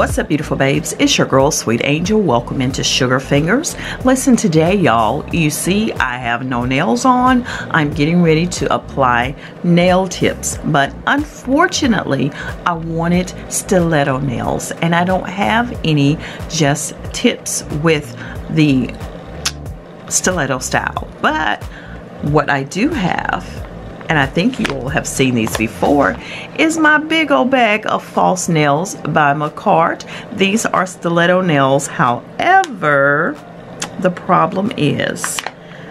What's up, beautiful babes? It's your girl, Sweet Angel. Welcome into Sugar Fingers. Listen, today, y'all, you see I have no nails on. I'm getting ready to apply nail tips, but unfortunately, I wanted stiletto nails, and I don't have any, just tips with the stiletto style. But what I do have, and I think you all have seen these before, is my big old bag of false nails by Makartt. These are stiletto nails. However, the problem is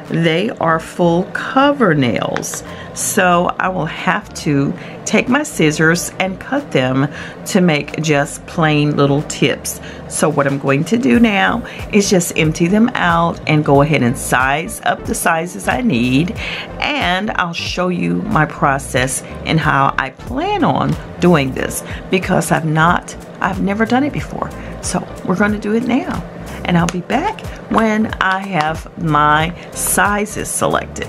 they are full cover nails. So I will have to take my scissors and cut them to make just plain little tips. So what I'm going to do now is just empty them out and go ahead and size up the sizes I need. And I'll show you my process and how I plan on doing this, because I've never done it before. So we're going to do it now. And I'll be back when I have my sizes selected.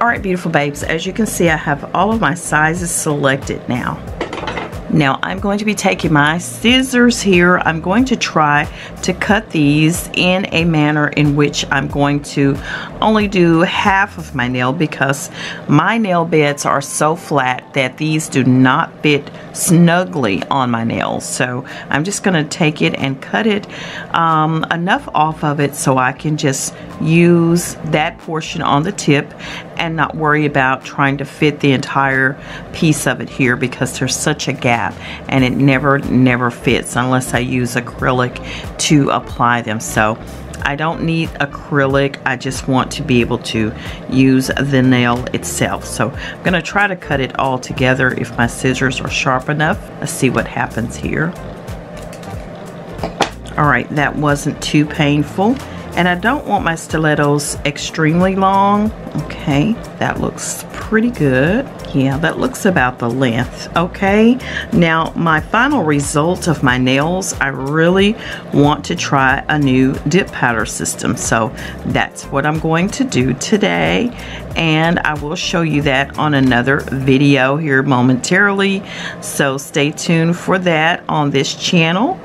All right, beautiful babes, as you can see, I have all of my sizes selected now. Now I'm going to be taking my scissors here. I'm going to try to cut these in a manner in which I'm going to only do half of my nail, because my nail beds are so flat that these do not fit snugly on my nails. So I'm just going to take it and cut it enough off of it so I can just use that portion on the tip and not worry about trying to fit the entire piece of it here, because there's such a gap. And it never fits unless I use acrylic to apply them. So I don't need acrylic, I just want to be able to use the nail itself. So I'm going to try to cut it all together if my scissors are sharp enough. Let's see what happens here. Alright, that wasn't too painful, and I don't want my stilettos extremely long. Okay, that looks pretty good. Yeah, that looks about the length. Okay, now my final result of my nails, I really want to try a new dip powder system. So that's what I'm going to do today. And I will show you that on another video here momentarily. So stay tuned for that on this channel.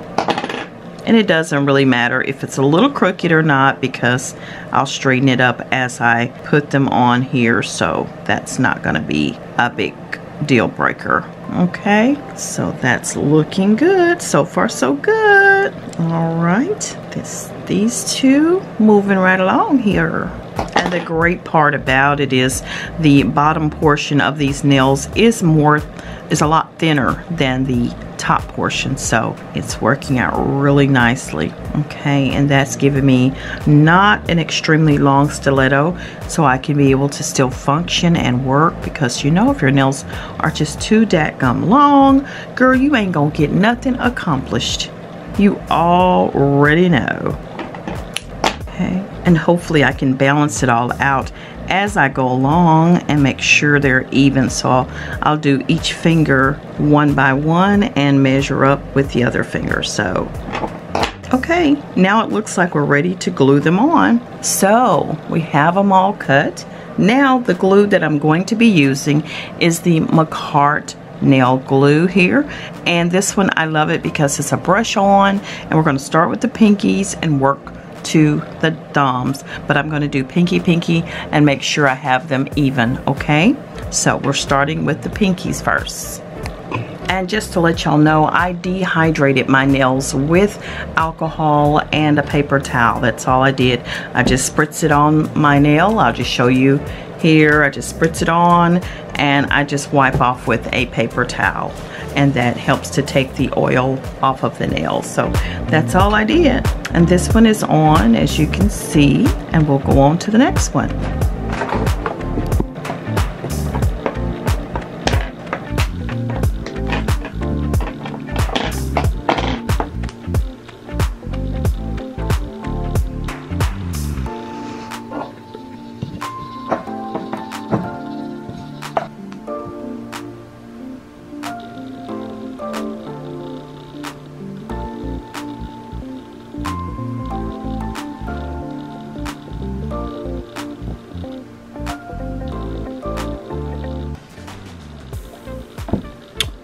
And it doesn't really matter if it's a little crooked or not, because I'll straighten it up as I put them on here. So that's not going to be a big deal breaker. Okay, so that's looking good. So far, so good. All right, these two moving right along here. And the great part about it is the bottom portion of these nails is a lot thinner than the top portion, so it's working out really nicely. Okay, and that's giving me not an extremely long stiletto, so I can be able to still function and work, because you know, if your nails are just too dadgum long, girl, you ain't gonna get nothing accomplished. You already know. Okay, and hopefully I can balance it all out as I go along and make sure they're even. So I'll do each finger one by one and measure up with the other finger. So okay, now it looks like we're ready to glue them on. So we have them all cut. Now the glue that I'm going to be using is the Makartt nail glue here, and this one I love it because it's a brush on, and we're going to start with the pinkies and work to the thumbs, but I'm going to do pinky and make sure I have them even. Okay, so we're starting with the pinkies first. And just to let y'all know, I dehydrated my nails with alcohol and a paper towel. That's all I did. I just spritz it on my nail. I'll just show you here. I just spritz it on and I just wipe off with a paper towel, and that helps to take the oil off of the nail. So that's all I did. And this one is on, as you can see, and we'll go on to the next one.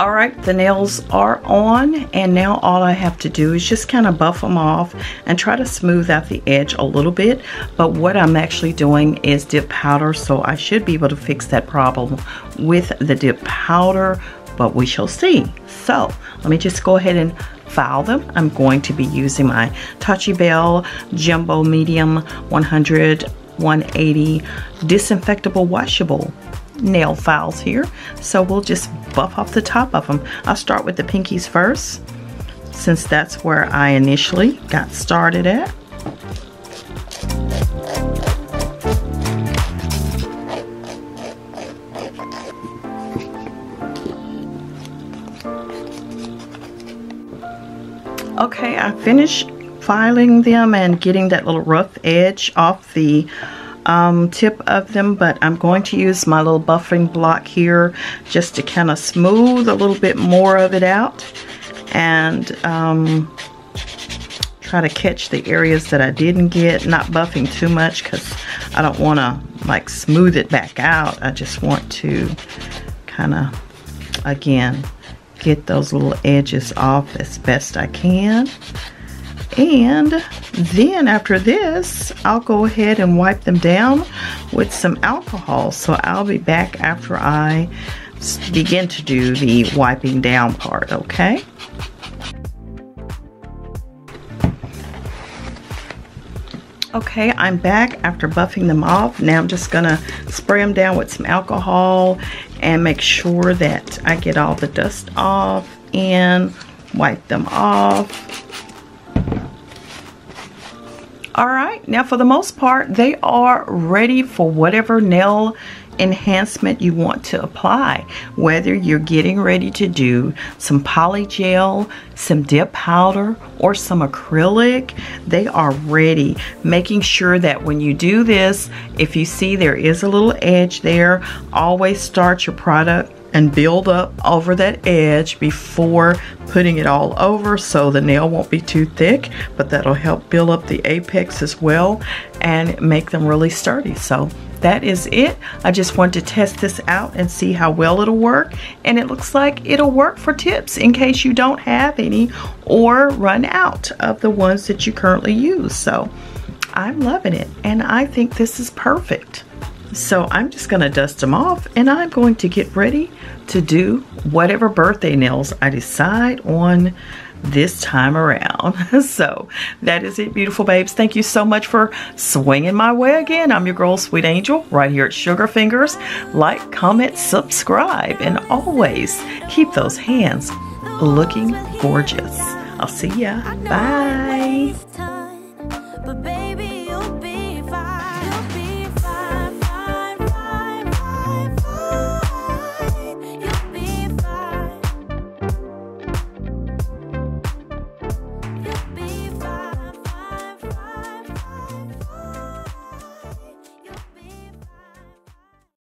All right, the nails are on, and now all I have to do is just kind of buff them off and try to smooth out the edge a little bit. But what I'm actually doing is dip powder, so I should be able to fix that problem with the dip powder, but we shall see. So let me just go ahead and file them. I'm going to be using my Tachibelle Jumbo Medium 100 180 disinfectable washable nail files here. So we'll just buff off the top of them. I'll start with the pinkies first, since that's where I initially got started at. Okay, I finished filing them and getting that little rough edge off the tip of them, but I'm going to use my little buffing block here just to kind of smooth a little bit more of it out and try to catch the areas that I didn't get, not buffing too much because I don't want to like smooth it back out. I just want to kind of again get those little edges off as best I can. And then after this, I'll go ahead and wipe them down with some alcohol. So I'll be back after I begin to do the wiping down part, okay? Okay, I'm back after buffing them off. Now I'm just gonna spray them down with some alcohol and make sure that I get all the dust off and wipe them off. Alright, now for the most part, they are ready for whatever nail enhancement you want to apply. Whether you're getting ready to do some poly gel, some dip powder, or some acrylic, they are ready. Making sure that when you do this, if you see there is a little edge there, always start your product and build up over that edge before putting it all over, so the nail won't be too thick, but that'll help build up the apex as well and make them really sturdy. So that is it. I just wanted to test this out and see how well it'll work, and it looks like it'll work for tips in case you don't have any or run out of the ones that you currently use. So I'm loving it, and I think this is perfect. So I'm just going to dust them off, and I'm going to get ready to do whatever birthday nails I decide on this time around. So that is it, beautiful babes. Thank you so much for swinging my way again. I'm your girl, Sweet Angel, right here at Sugar Fingers. Like, comment, subscribe, and always keep those hands looking gorgeous. I'll see ya. Bye.